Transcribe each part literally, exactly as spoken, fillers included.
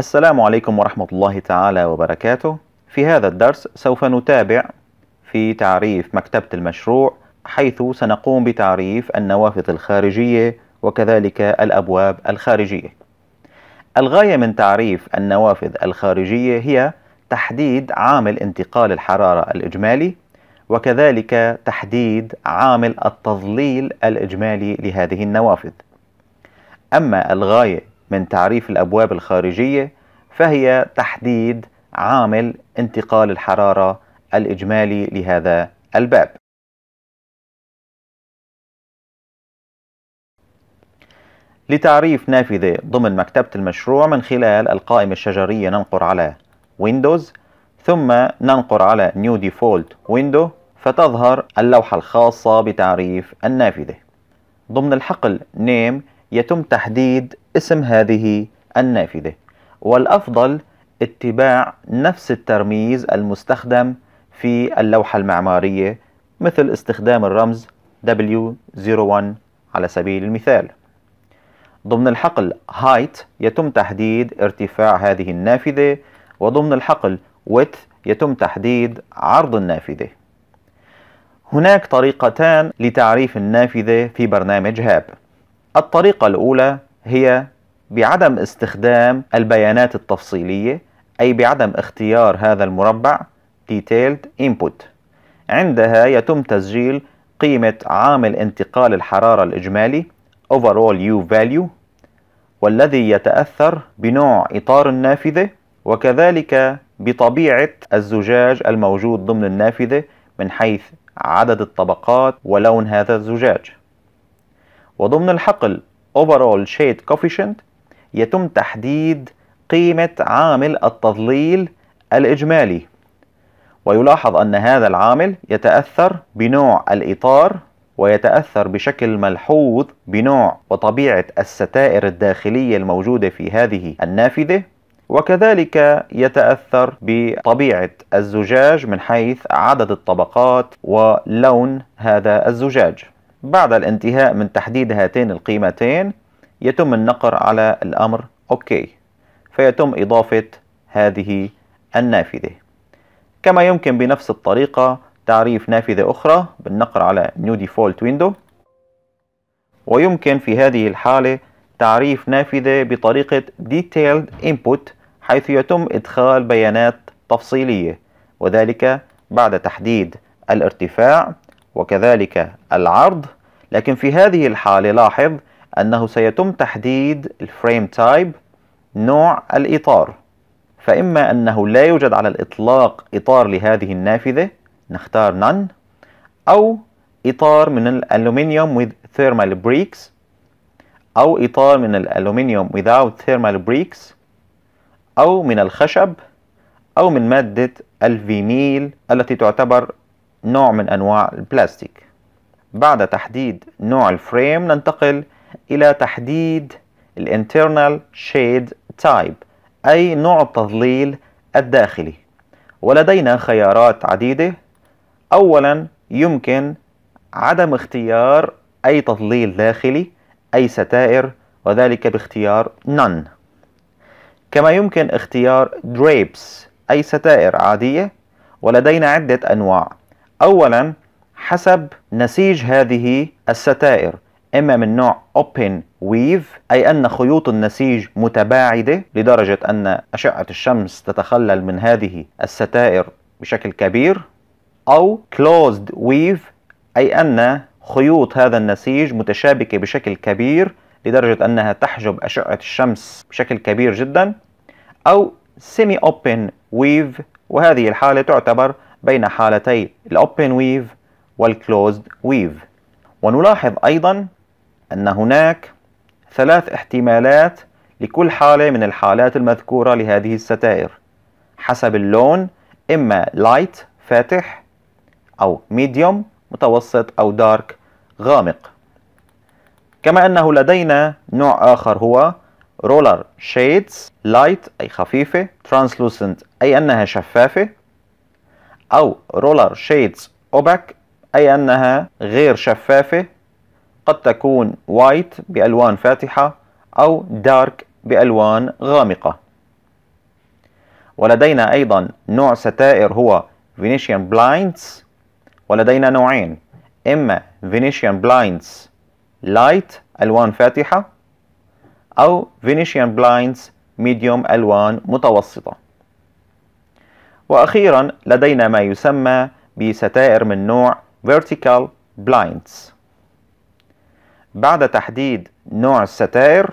السلام عليكم ورحمة الله تعالى وبركاته. في هذا الدرس سوف نتابع في تعريف مكتبة المشروع، حيث سنقوم بتعريف النوافذ الخارجية وكذلك الأبواب الخارجية. الغاية من تعريف النوافذ الخارجية هي تحديد عامل انتقال الحرارة الإجمالي وكذلك تحديد عامل التظليل الإجمالي لهذه النوافذ. أما الغاية من تعريف الأبواب الخارجية فهي تحديد عامل انتقال الحرارة الإجمالي لهذا الباب. لتعريف نافذة ضمن مكتبة المشروع من خلال القائمة الشجرية ننقر على Windows ثم ننقر على New Default Window فتظهر اللوحة الخاصة بتعريف النافذة. ضمن الحقل Name يتم تحديد اسم هذه النافذة، والأفضل اتباع نفس الترميز المستخدم في اللوحة المعمارية، مثل استخدام الرمز دبليو صفر واحد على سبيل المثال. ضمن الحقل Height يتم تحديد ارتفاع هذه النافذة، وضمن الحقل Width يتم تحديد عرض النافذة. هناك طريقتان لتعريف النافذة في برنامج هاب. الطريقة الأولى هي بعدم استخدام البيانات التفصيلية، أي بعدم اختيار هذا المربع Detailed Input. عندها يتم تسجيل قيمة عامل انتقال الحرارة الإجمالي Overall U Value، والذي يتأثر بنوع إطار النافذة وكذلك بطبيعة الزجاج الموجود ضمن النافذة من حيث عدد الطبقات ولون هذا الزجاج. وضمن الحقل Overall Shade Coefficient يتم تحديد قيمة عامل التظليل الإجمالي، ويلاحظ أن هذا العامل يتأثر بنوع الإطار ويتأثر بشكل ملحوظ بنوع وطبيعة الستائر الداخلية الموجودة في هذه النافذة، وكذلك يتأثر بطبيعة الزجاج من حيث عدد الطبقات ولون هذا الزجاج. بعد الانتهاء من تحديد هاتين القيمتين يتم النقر على الأمر أوكي، فيتم إضافة هذه النافذة. كما يمكن بنفس الطريقة تعريف نافذة أخرى بالنقر على New Default Window، ويمكن في هذه الحالة تعريف نافذة بطريقة Detailed Input، حيث يتم إدخال بيانات تفصيلية، وذلك بعد تحديد الارتفاع وكذلك العرض. لكن في هذه الحالة لاحظ أنه سيتم تحديد الفريم تايب، نوع الإطار، فإما أنه لا يوجد على الإطلاق إطار لهذه النافذة، نختار None، أو إطار من الألومنيوم with thermal bricks، أو إطار من الألومنيوم without thermal bricks، أو من الخشب، أو من مادة الفينيل التي تعتبر نوع من أنواع البلاستيك. بعد تحديد نوع الفريم ننتقل إلى تحديد الانترنال شيد تايب، أي نوع التظليل الداخلي، ولدينا خيارات عديدة. أولا يمكن عدم اختيار أي تظليل داخلي، أي ستائر، وذلك باختيار None. كما يمكن اختيار Drapes، أي ستائر عادية، ولدينا عدة أنواع. أولا حسب نسيج هذه الستائر، إما من نوع Open Weave، أي أن خيوط النسيج متباعدة لدرجة أن أشعة الشمس تتخلل من هذه الستائر بشكل كبير، أو Closed Weave، أي أن خيوط هذا النسيج متشابكة بشكل كبير لدرجة أنها تحجب أشعة الشمس بشكل كبير جدا، أو Semi Open Weave، وهذه الحالة تعتبر بين حالتي الأوبن ويف والكلوزد ويف. ونلاحظ أيضا أن هناك ثلاث احتمالات لكل حالة من الحالات المذكورة لهذه الستائر حسب اللون، إما لايت فاتح، أو ميديوم متوسط، أو دارك غامق. كما أنه لدينا نوع آخر هو رولر شيدز، لايت أي خفيفة، ترانسلوسنت أي أنها شفافة، أو رولر شيدز أوباك أي أنها غير شفافة، قد تكون وايت بألوان فاتحة أو دارك بألوان غامقة. ولدينا أيضا نوع ستائر هو فينيشيان بلايندز، ولدينا نوعين، إما فينيشيان بلايندز لايت ألوان فاتحة، أو فينيشيان بلايندز ميديوم ألوان متوسطة. وأخيرا لدينا ما يسمى بستائر من نوع vertical blinds. بعد تحديد نوع الستائر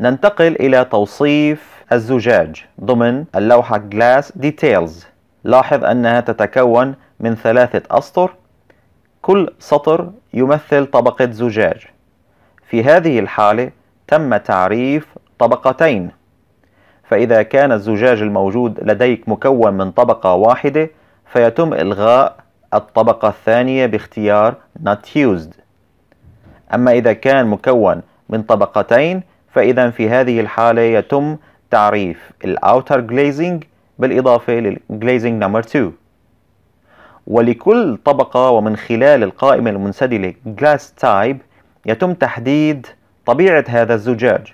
ننتقل إلى توصيف الزجاج ضمن اللوحة Glass Details. لاحظ أنها تتكون من ثلاثة أسطر، كل سطر يمثل طبقة زجاج. في هذه الحالة تم تعريف طبقتين، فإذا كان الزجاج الموجود لديك مكون من طبقة واحدة فيتم إلغاء الطبقة الثانية باختيار Not Used. أما إذا كان مكون من طبقتين فإذا في هذه الحالة يتم تعريف الأوتر جليزنج بالإضافة للجليزنج نمبر اثنين. ولكل طبقة ومن خلال القائمة المنسدلة Glass Type يتم تحديد طبيعة هذا الزجاج،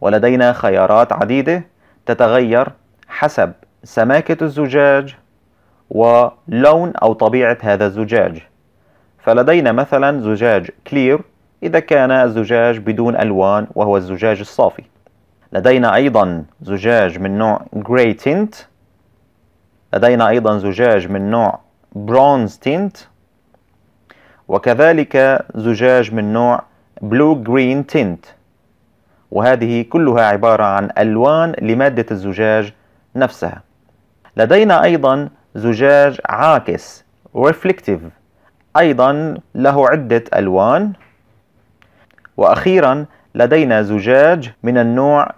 ولدينا خيارات عديدة تتغير حسب سماكة الزجاج ولون أو طبيعة هذا الزجاج. فلدينا مثلا زجاج Clear إذا كان الزجاج بدون ألوان وهو الزجاج الصافي. لدينا أيضا زجاج من نوع Gray Tint، لدينا أيضا زجاج من نوع Bronze Tint، وكذلك زجاج من نوع Blue Green Tint، وهذه كلها عبارة عن ألوان لمادة الزجاج نفسها. لدينا أيضا زجاج عاكس Reflective أيضا له عدة ألوان. وأخيرا لدينا زجاج من النوع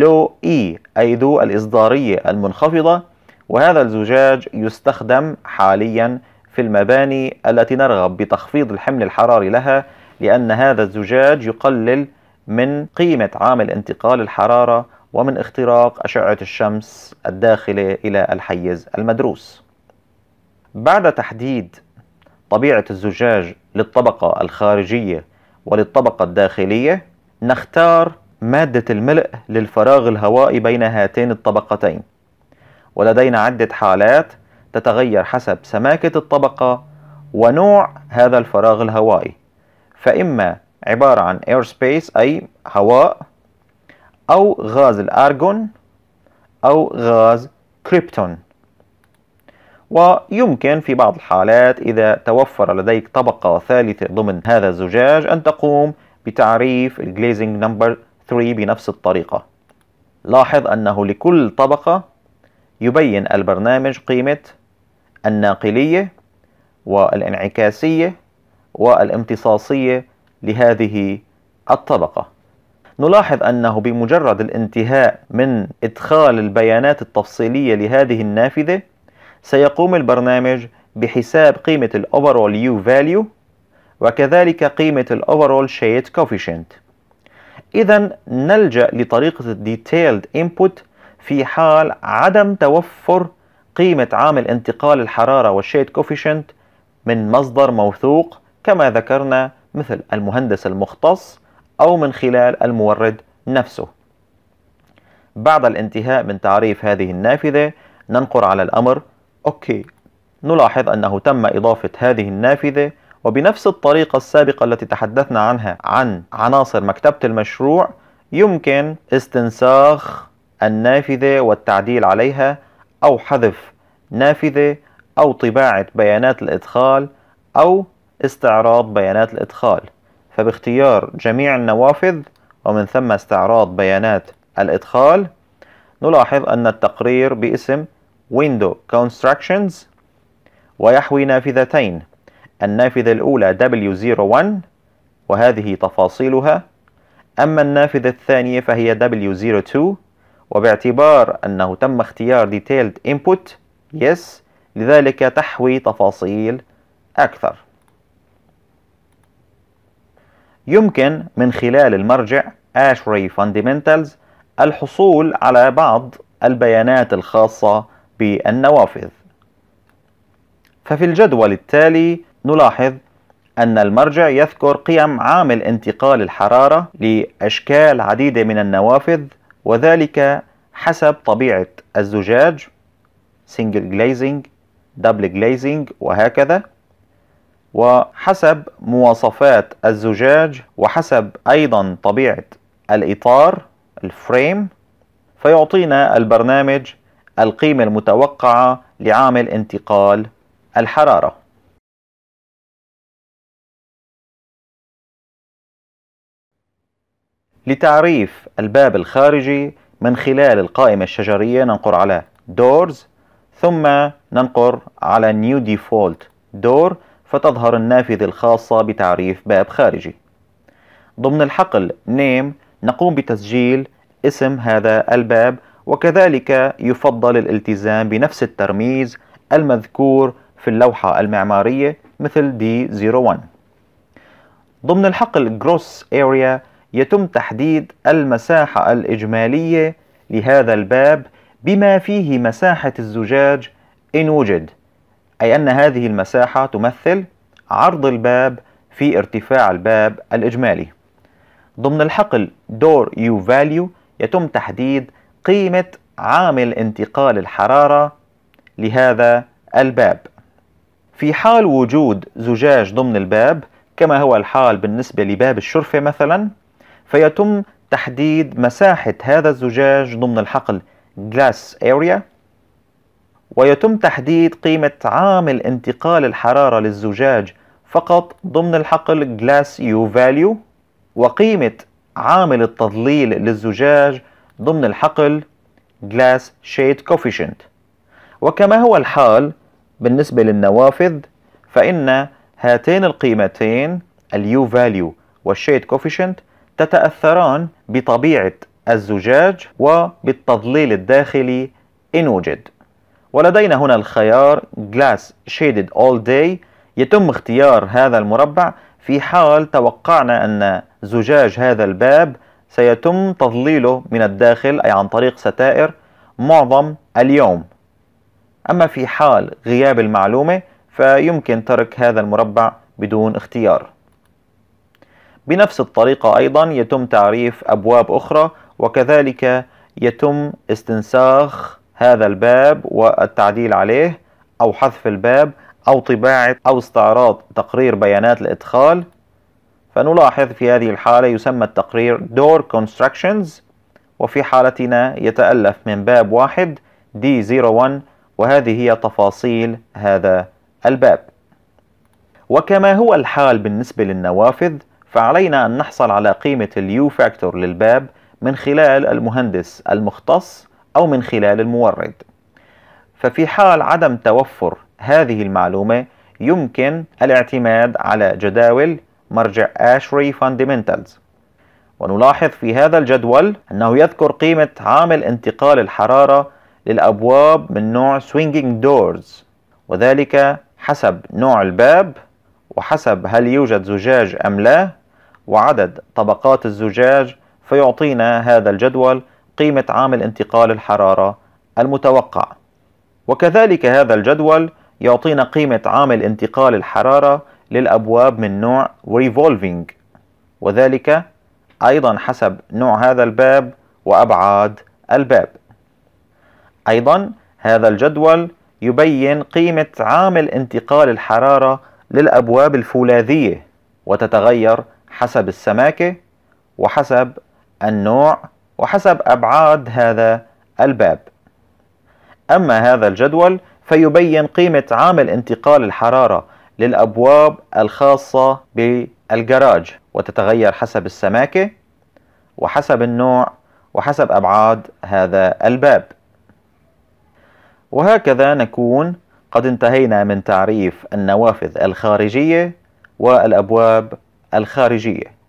Low E أي ذو الإصدارية المنخفضة، وهذا الزجاج يستخدم حاليا في المباني التي نرغب بتخفيض الحمل الحراري لها، لأن هذا الزجاج يقلل من قيمة عامل انتقال الحرارة ومن اختراق أشعة الشمس الداخلة إلى الحيز المدروس. بعد تحديد طبيعة الزجاج للطبقة الخارجية وللطبقة الداخلية نختار مادة الملء للفراغ الهوائي بين هاتين الطبقتين، ولدينا عدة حالات تتغير حسب سماكة الطبقة ونوع هذا الفراغ الهوائي، فإما عبارة عن air space أي هواء، أو غاز الأرجون، أو غاز كريبتون. ويمكن في بعض الحالات إذا توفر لديك طبقة ثالثة ضمن هذا الزجاج أن تقوم بتعريف الجليزنج نمبر ثلاثة بنفس الطريقة. لاحظ أنه لكل طبقة يبين البرنامج قيمة الناقلية والانعكاسية والامتصاصية لهذه الطبقة. نلاحظ أنه بمجرد الانتهاء من إدخال البيانات التفصيلية لهذه النافذة سيقوم البرنامج بحساب قيمة ال Overall U Value وكذلك قيمة ال Overall Shade Coefficient. إذا نلجأ لطريقة ال Detailed Input في حال عدم توفر قيمة عامل انتقال الحرارة والشيد كوفيشنت من مصدر موثوق كما ذكرنا مثل المهندس المختص أو من خلال المورد نفسه. بعد الانتهاء من تعريف هذه النافذة ننقر على الأمر أوكي. نلاحظ أنه تم إضافة هذه النافذة، وبنفس الطريقة السابقة التي تحدثنا عنها عن عناصر مكتبة المشروع يمكن استنساخ النافذة والتعديل عليها، أو حذف نافذة، أو طباعة بيانات الإدخال، أو استعراض بيانات الإدخال. فباختيار جميع النوافذ ومن ثم استعراض بيانات الإدخال نلاحظ أن التقرير باسم Window Constructions ويحوي نافذتين، النافذة الأولى دبليو صفر واحد وهذه تفاصيلها، أما النافذة الثانية فهي دبليو صفر اثنين. وباعتبار أنه تم اختيار Detailed Input Yes لذلك تحوي تفاصيل أكثر. يمكن من خلال المرجع ASHRAE Fundamentals الحصول على بعض البيانات الخاصة بالنوافذ. ففي الجدول التالي نلاحظ أن المرجع يذكر قيم عامل انتقال الحرارة لأشكال عديدة من النوافذ، وذلك حسب طبيعة الزجاج، سنجل جليزنج، دبل جليزنج، وهكذا، وحسب مواصفات الزجاج، وحسب أيضا طبيعة الإطار الفريم، فيعطينا البرنامج القيمة المتوقعة لعامل انتقال الحرارة. لتعريف الباب الخارجي من خلال القائمة الشجرية ننقر على Doors، ثم ننقر على New Default Door، فتظهر النافذة الخاصة بتعريف باب خارجي. ضمن الحقل Name نقوم بتسجيل اسم هذا الباب، وكذلك يفضل الالتزام بنفس الترميز المذكور في اللوحة المعمارية مثل دي صفر واحد. ضمن الحقل Gross Area يتم تحديد المساحة الإجمالية لهذا الباب بما فيه مساحة الزجاج إن وجد، أي أن هذه المساحة تمثل عرض الباب في ارتفاع الباب الإجمالي. ضمن الحقل Door U Value يتم تحديد قيمة عامل انتقال الحرارة لهذا الباب. في حال وجود زجاج ضمن الباب كما هو الحال بالنسبة لباب الشرفة مثلا، فيتم تحديد مساحة هذا الزجاج ضمن الحقل Glass Area، ويتم تحديد قيمة عامل انتقال الحرارة للزجاج فقط ضمن الحقل Glass U Value، وقيمة عامل التضليل للزجاج ضمن الحقل Glass Shade Coefficient. وكما هو الحال بالنسبة للنوافذ، فإن هاتين القيمتين ال U Value والشيد Coefficient تتأثران بطبيعة الزجاج وبالتضليل الداخلي إن وجد. ولدينا هنا الخيار Glass Shaded All Day، يتم اختيار هذا المربع في حال توقعنا أن زجاج هذا الباب سيتم تضليله من الداخل، أي عن طريق ستائر، معظم اليوم. أما في حال غياب المعلومة فيمكن ترك هذا المربع بدون اختيار. بنفس الطريقة أيضا يتم تعريف أبواب أخرى، وكذلك يتم استنساخ هذا الباب والتعديل عليه، أو حذف الباب، أو طباعة أو استعراض تقرير بيانات الإدخال. فنلاحظ في هذه الحالة يسمى التقرير Door Constructions، وفي حالتنا يتألف من باب واحد دي صفر واحد، وهذه هي تفاصيل هذا الباب. وكما هو الحال بالنسبة للنوافذ، فعلينا أن نحصل على قيمة اليو فاكتور للباب من خلال المهندس المختص أو من خلال المورد. ففي حال عدم توفر هذه المعلومة يمكن الاعتماد على جداول مرجع ASHRAE Fundamentals. ونلاحظ في هذا الجدول أنه يذكر قيمة عامل انتقال الحرارة للأبواب من نوع Swinging Doors، وذلك حسب نوع الباب، وحسب هل يوجد زجاج أم لا، وعدد طبقات الزجاج، فيعطينا هذا الجدول قيمة عامل انتقال الحرارة المتوقع. وكذلك هذا الجدول يعطينا قيمة عامل انتقال الحرارة للأبواب من نوع Revolving، وذلك أيضا حسب نوع هذا الباب وأبعاد الباب. أيضا هذا الجدول يبين قيمة عامل انتقال الحرارة للأبواب الفولاذية، وتتغير حسب السماكة وحسب النوع وحسب أبعاد هذا الباب. أما هذا الجدول فيبين قيمة عامل انتقال الحرارة للأبواب الخاصة بالجراج، وتتغير حسب السماكة وحسب النوع وحسب أبعاد هذا الباب. وهكذا نكون قد انتهينا من تعريف النوافذ الخارجية والأبواب الخارجية.